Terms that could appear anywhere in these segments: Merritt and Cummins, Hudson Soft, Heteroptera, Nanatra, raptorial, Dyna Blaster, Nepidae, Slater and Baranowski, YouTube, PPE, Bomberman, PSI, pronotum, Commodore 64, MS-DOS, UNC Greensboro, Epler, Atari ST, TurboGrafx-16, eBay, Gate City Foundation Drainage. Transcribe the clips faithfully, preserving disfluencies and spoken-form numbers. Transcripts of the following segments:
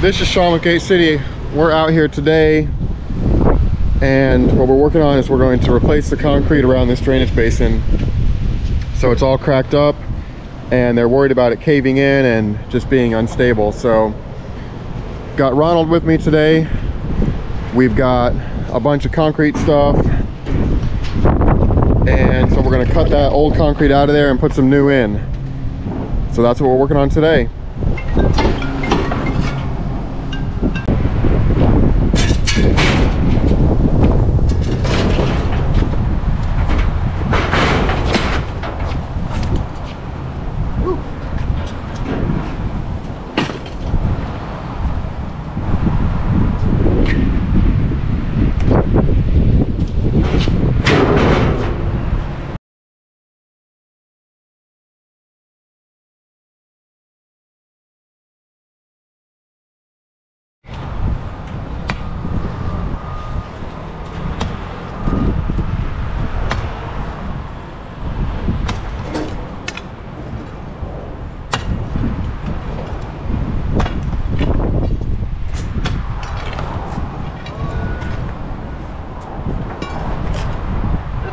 This is Sean with Gate City. We're out here today, and what we're working on is we're going to replace the concrete around this drainage basin. So it's all cracked up, and they're worried about it caving in and just being unstable. So got Ronald with me today. We've got a bunch of concrete stuff, and so we're going to cut that old concrete out of there and put some new in. So that's what we're working on today.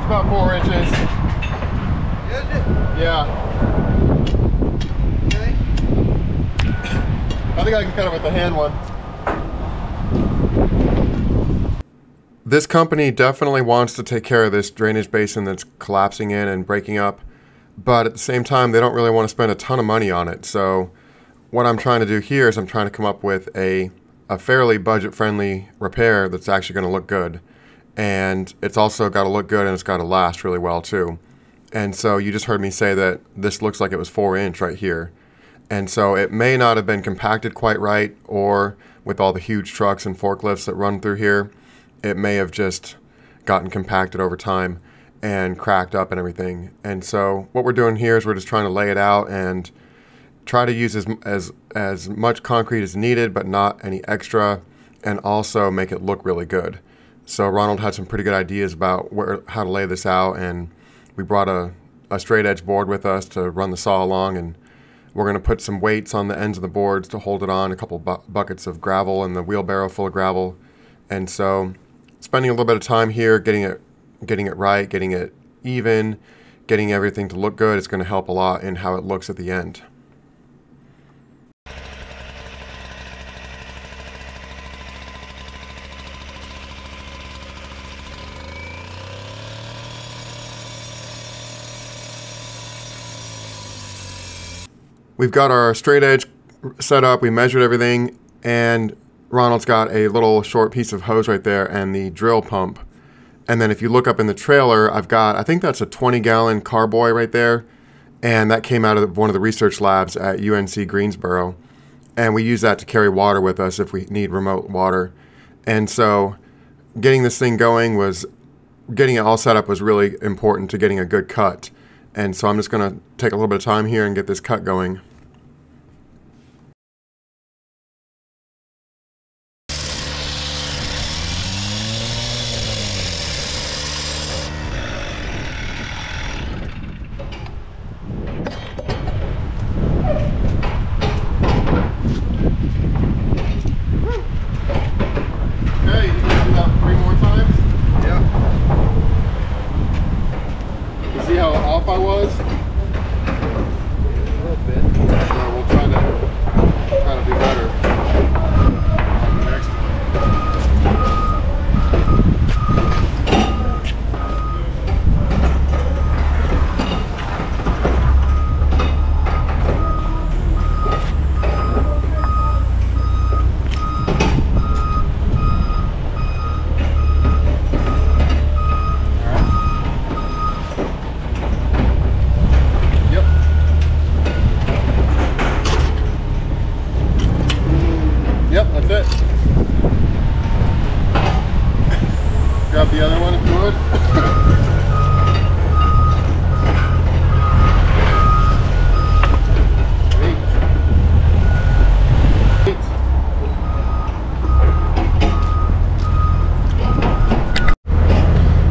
About four inches. Is it? Yeah. Okay. I think I can cut it with the hand one. This company definitely wants to take care of this drainage basin that's collapsing in and breaking up, but at the same time, they don't really want to spend a ton of money on it. So what I'm trying to do here is I'm trying to come up with a, a fairly budget-friendly repair that's actually going to look good. And it's also got to look good, and it's got to last really well too. And so you just heard me say that this looks like it was four inch right here. And so it may not have been compacted quite right, or with all the huge trucks and forklifts that run through here, it may have just gotten compacted over time and cracked up and everything. And so what we're doing here is we're just trying to lay it out and try to use as, as, as much concrete as needed, but not any extra, and also make it look really good. So Ronald had some pretty good ideas about where, how to lay this out, and we brought a, a straight edge board with us to run the saw along, and we're going to put some weights on the ends of the boards to hold it on, a couple bu buckets of gravel and the wheelbarrow full of gravel. And so spending a little bit of time here, getting it, getting it right, getting it even, getting everything to look good is going to help a lot in how it looks at the end. We've got our straight edge set up, we measured everything, and Ronald's got a little short piece of hose right there and the drill pump. And then if you look up in the trailer, I've got, I think that's a twenty gallon carboy right there, and that came out of one of the research labs at U N C Greensboro. And we use that to carry water with us if we need remote water. And so getting this thing going was, getting it all set up was really important to getting a good cut. And so I'm just going to take a little bit of time here and get this cut going.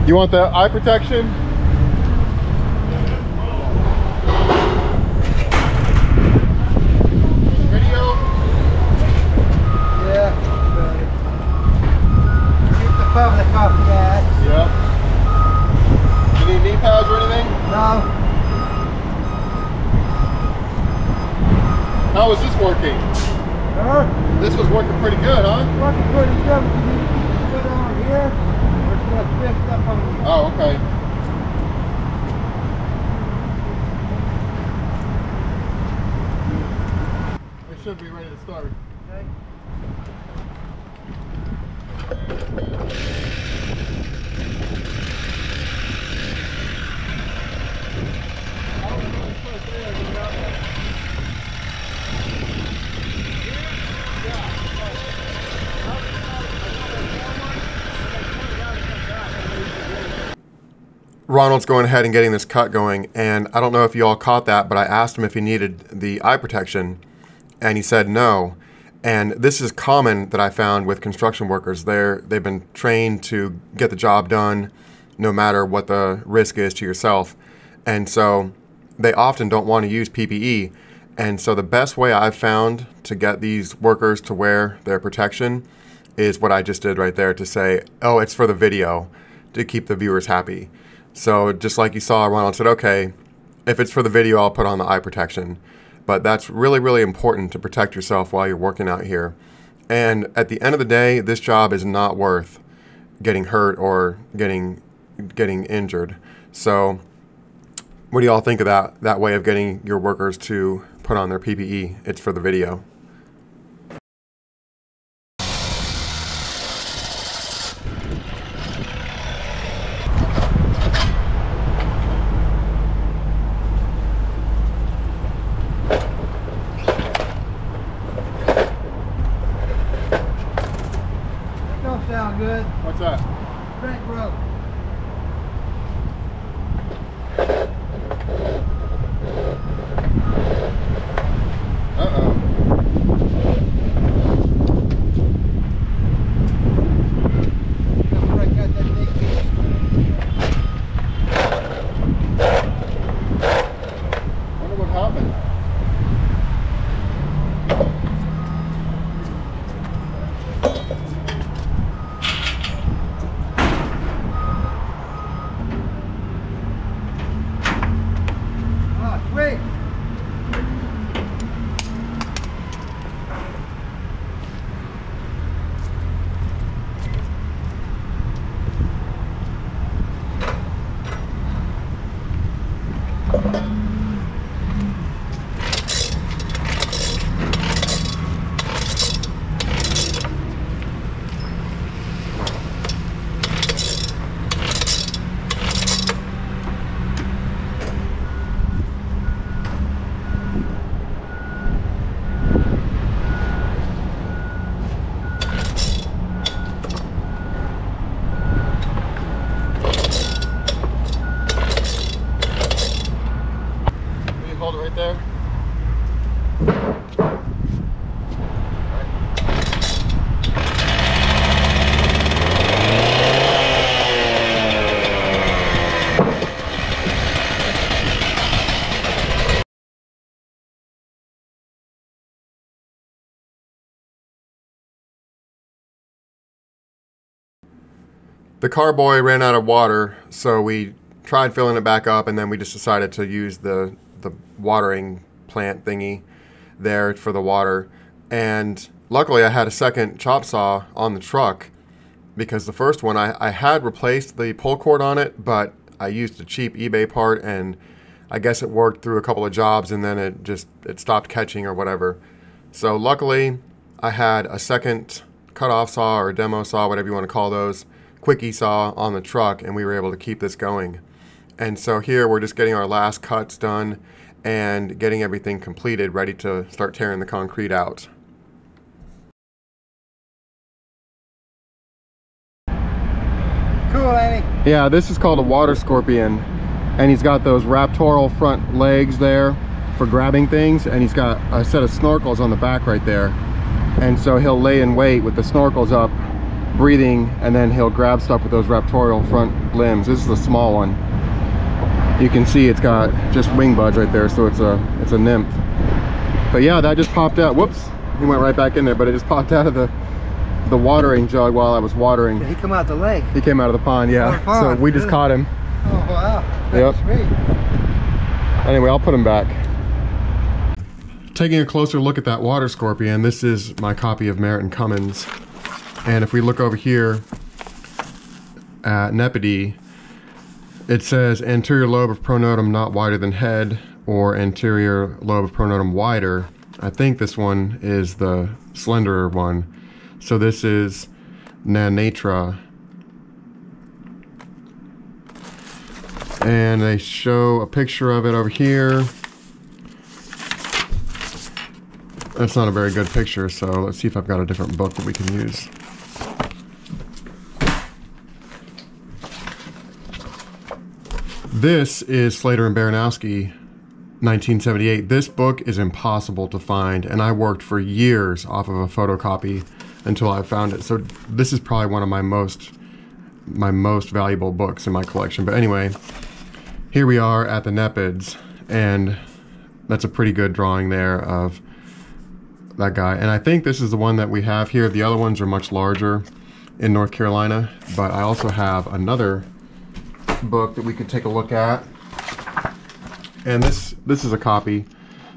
You want the eye protection? Radio. How is this working? Huh? This was working pretty good, huh? Working pretty good. You put it on here, or it's going to lift up on here. Oh, okay. It should be ready to start. Okay. Ronald's going ahead and getting this cut going, and I don't know if you all caught that, but I asked him if he needed the eye protection, and he said no. And this is common that I found with construction workers. They're, they've been trained to get the job done no matter what the risk is to yourself. And so they often don't want to use P P E. And so the best way I've found to get these workers to wear their protection is what I just did right there, to say, oh, it's for the video, to keep the viewers happy. So just like you saw, Ronald said, okay, if it's for the video, I'll put on the eye protection. But that's really, really important to protect yourself while you're working out here. And at the end of the day, this job is not worth getting hurt or getting getting injured. So what do y'all think of that, that way of getting your workers to put on their P P E? It's for the video. The carboy ran out of water, so we tried filling it back up, and then we just decided to use the, the watering plant thingy there for the water. And luckily I had a second chop saw on the truck, because the first one I, I had replaced the pull cord on it, but I used a cheap eBay part, and I guess it worked through a couple of jobs, and then it just it stopped catching or whatever. So luckily I had a second cutoff saw or demo saw, whatever you want to call those, quickie saw on the truck, and we were able to keep this going. And so here we're just getting our last cuts done and getting everything completed, ready to start tearing the concrete out. Cool, Annie. Yeah, this is called a water scorpion, and he's got those raptoral front legs there for grabbing things, and he's got a set of snorkels on the back right there. And so he'll lay in wait with the snorkels up, breathing, and then he'll grab stuff with those raptorial front limbs. This is a small one. You can see it's got just wing buds right there, so it's a it's a nymph. But yeah, that just popped out. Whoops, he went right back in there, but it just popped out of the the watering jug while I was watering. Did he come out the lake? He came out of the pond, yeah. The pond, so we just caught him. Oh wow, that's yep. Sweet. Anyway, I'll put him back. Taking a closer look at that water scorpion, this is my copy of Merritt and Cummins. And if we look over here at Nepidae, it says anterior lobe of pronotum not wider than head, or anterior lobe of pronotum wider. I think this one is the slenderer one. So this is Nanatra. And they show a picture of it over here. That's not a very good picture, so let's see if I've got a different book that we can use. This is Slater and Baranowski, nineteen seventy-eight. This book is impossible to find, and I worked for years off of a photocopy until I found it. So this is probably one of my most, my most valuable books in my collection. But anyway, here we are at the Nepids, and that's a pretty good drawing there of that guy. And I think this is the one that we have here. The other ones are much larger in North Carolina, but I also have another book that we could take a look at. And this, this is a copy,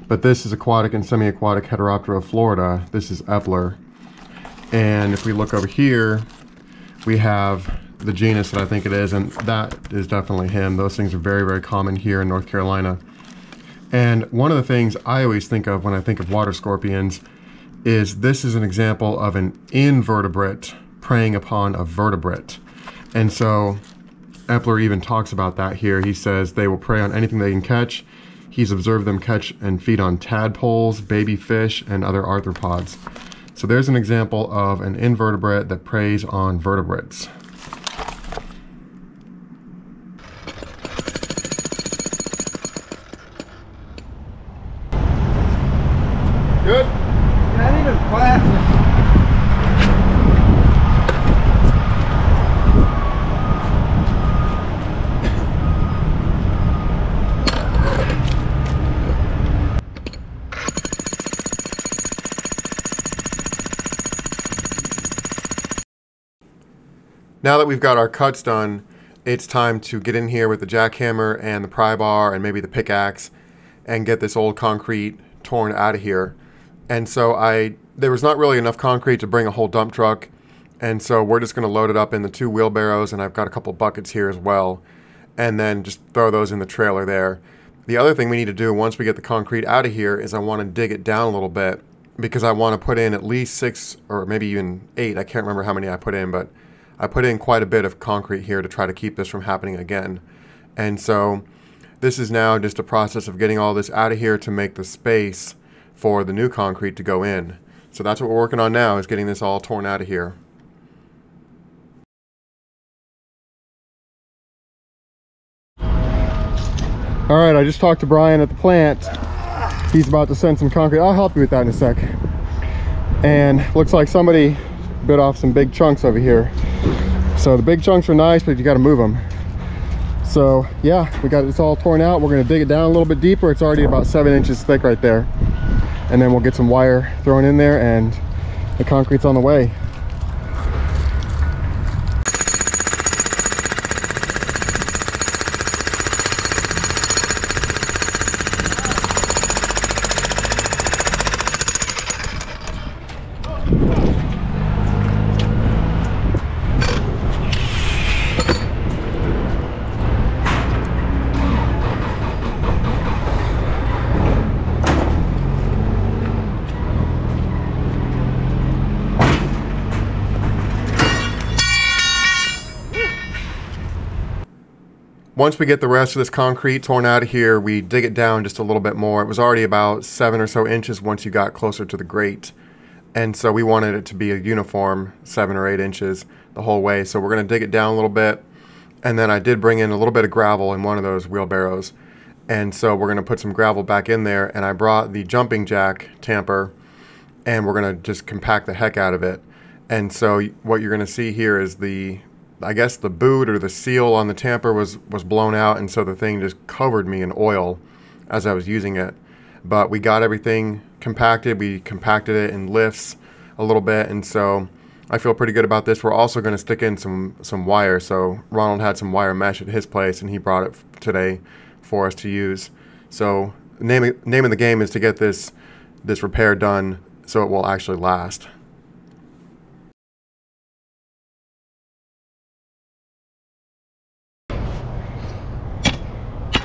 but this is aquatic and semi-aquatic Heteroptera of Florida. This is Epler. And if we look over here, we have the genus that I think it is, and that is definitely him. Those things are very, very common here in North Carolina. And one of the things I always think of when I think of water scorpions is this is an example of an invertebrate preying upon a vertebrate. And so Epler even talks about that here. He says they will prey on anything they can catch. He's observed them catch and feed on tadpoles, baby fish, and other arthropods. So there's an example of an invertebrate that preys on vertebrates. Good? Yeah, I need a glasses. Now that we've got our cuts done, it's time to get in here with the jackhammer and the pry bar and maybe the pickaxe and get this old concrete torn out of here. And so I, there was not really enough concrete to bring a whole dump truck. And so we're just gonna load it up in the two wheelbarrows, and I've got a couple buckets here as well. And then just throw those in the trailer there. The other thing we need to do once we get the concrete out of here is I wanna dig it down a little bit, because I wanna put in at least six or maybe even eight. I can't remember how many I put in, but I put in quite a bit of concrete here to try to keep this from happening again. And so this is now just a process of getting all this out of here to make the space for the new concrete to go in. So that's what we're working on now, is getting this all torn out of here. All right, I just talked to Brian at the plant. He's about to send some concrete. I'll help you with that in a sec. And looks like somebody bit off some big chunks over here. So the big chunks are nice, but you gotta move them. So yeah, we got this all torn out. We're gonna dig it down a little bit deeper. It's already about seven inches thick right there. And then we'll get some wire thrown in there, and the concrete's on the way. Once we get the rest of this concrete torn out of here, we dig it down just a little bit more. It was already about seven or so inches once you got closer to the grate. And so we wanted it to be a uniform seven or eight inches the whole way. So we're gonna dig it down a little bit. And then I did bring in a little bit of gravel in one of those wheelbarrows. And so we're gonna put some gravel back in there, and I brought the jumping jack tamper, and we're gonna just compact the heck out of it. And so what you're gonna see here is the, I guess the boot or the seal on the tamper was was blown out, and so the thing just covered me in oil as I was using it. But we got everything compacted. We compacted it in lifts a little bit, and so I feel pretty good about this. We're also going to stick in some some wire. So Ronald had some wire mesh at his place, and he brought it today for us to use. So name, name of the game is to get this this repair done so it will actually last.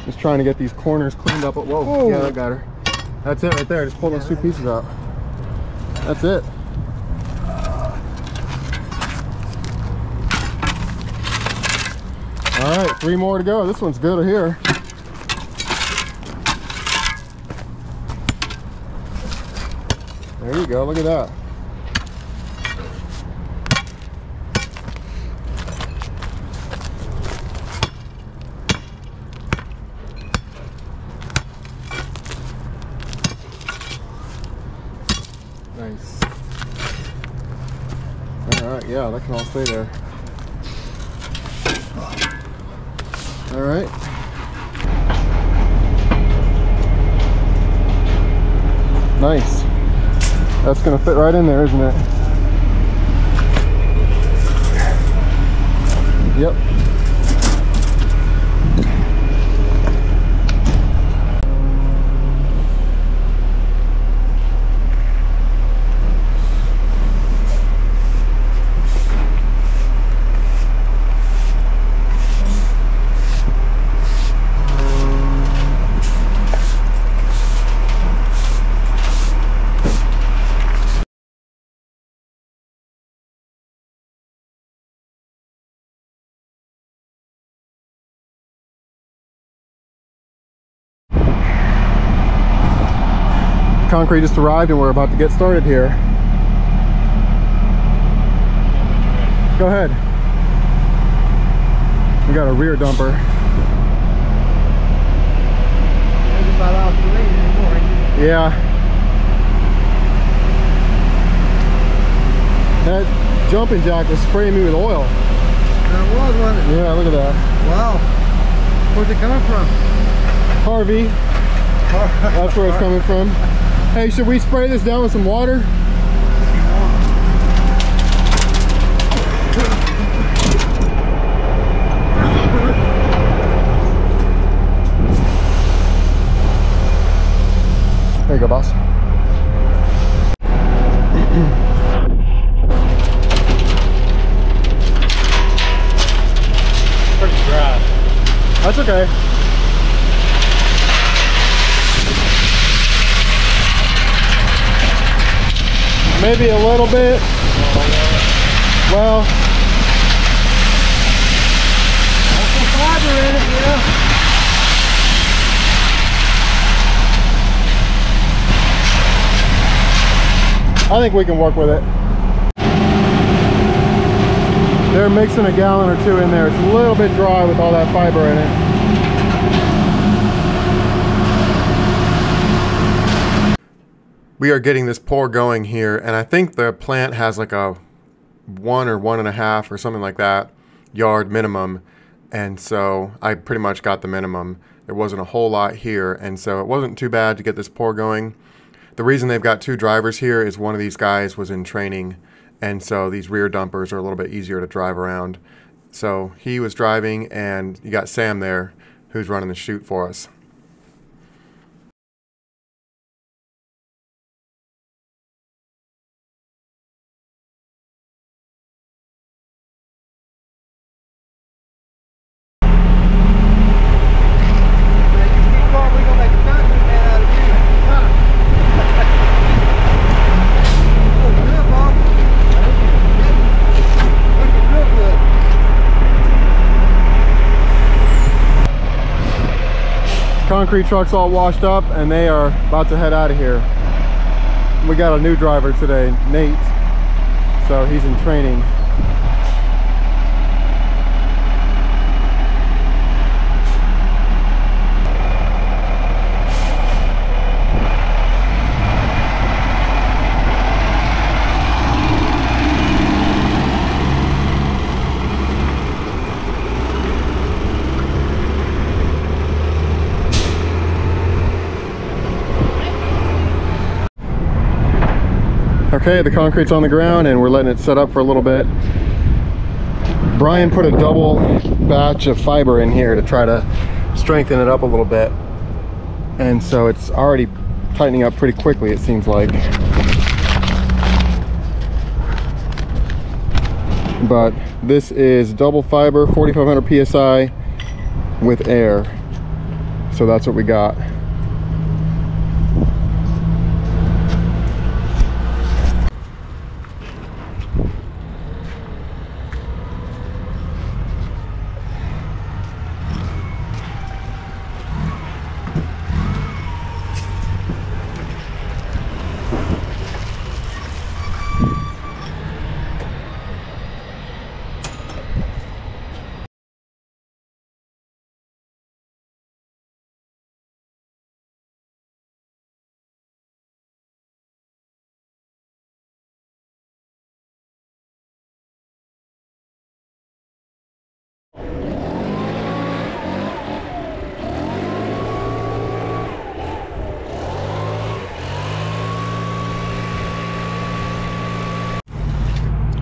Just trying to get these corners cleaned up. Whoa, whoa. Yeah, that got her. That's it right there. Just pull yeah, those two pieces out. That's it. All right, three more to go. This one's good here. There you go. Look at that. Nice. All right, yeah, that can all stay there. All right. Nice. That's gonna fit right in there, isn't it? Yep. Concrete just arrived and we're about to get started here. Go ahead. We got a rear dumper. Yeah. That jumping jack was spraying me with oil. There was, wasn't it? Yeah, look at that. Wow. Where's it coming from? Harvey. That's where it's coming from. Hey, should we spray this down with some water? There you go, boss. Pretty dry. That's okay. Maybe a little bit. Well, that's some fiber in it, yeah. I think we can work with it. They're mixing a gallon or two in there. It's a little bit dry with all that fiber in it. We are getting this pour going here, and I think the plant has like a one or one and a half or something like that yard minimum, and so I pretty much got the minimum. There wasn't a whole lot here, and so it wasn't too bad to get this pour going. The reason they've got two drivers here is one of these guys was in training, and so these rear dumpers are a little bit easier to drive around. So he was driving, and you got Sam there who's running the chute for us. Concrete truck's all washed up and they are about to head out of here. We got a new driver today, Nate, so he's in training. Okay, the concrete's on the ground and we're letting it set up for a little bit. Brian put a double batch of fiber in here to try to strengthen it up a little bit. And so it's already tightening up pretty quickly, it seems like. But this is double fiber, forty-five hundred P S I with air. So that's what we got.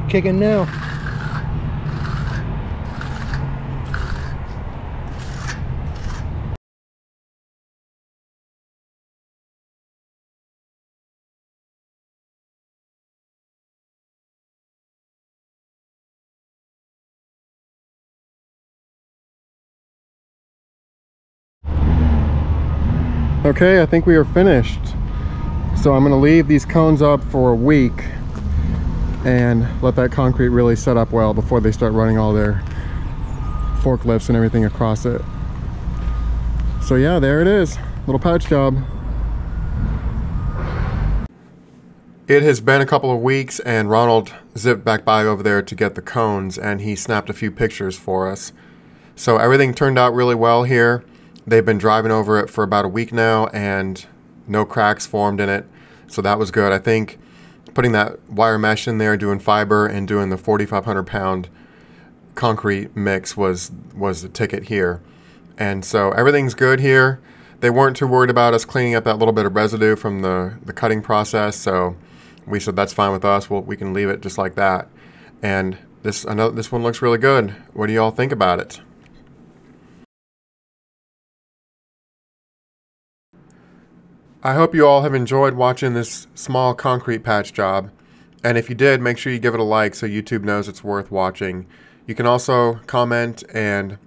Kicking now. Okay, I think we are finished. So I'm going to leave these cones up for a week and let that concrete really set up well before they start running all their forklifts and everything across it. So yeah, there it is, little patch job. It has been a couple of weeks and Ronald zipped back by over there to get the cones and he snapped a few pictures for us. So everything turned out really well here. They've been driving over it for about a week now and no cracks formed in it. So that was good. I think putting that wire mesh in there, doing fiber, and doing the forty-five hundred pound concrete mix was was the ticket here. And so everything's good here. They weren't too worried about us cleaning up that little bit of residue from the, the cutting process, so we said that's fine with us. We'll, we can leave it just like that. And this, another, this one looks really good. What do you all think about it? I hope you all have enjoyed watching this small concrete patch job, and if you did, make sure you give it a like so YouTube knows it's worth watching. You can also comment and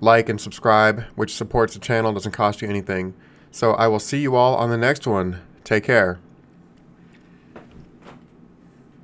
like and subscribe, which supports the channel, doesn't cost you anything. So I will see you all on the next one. Take care.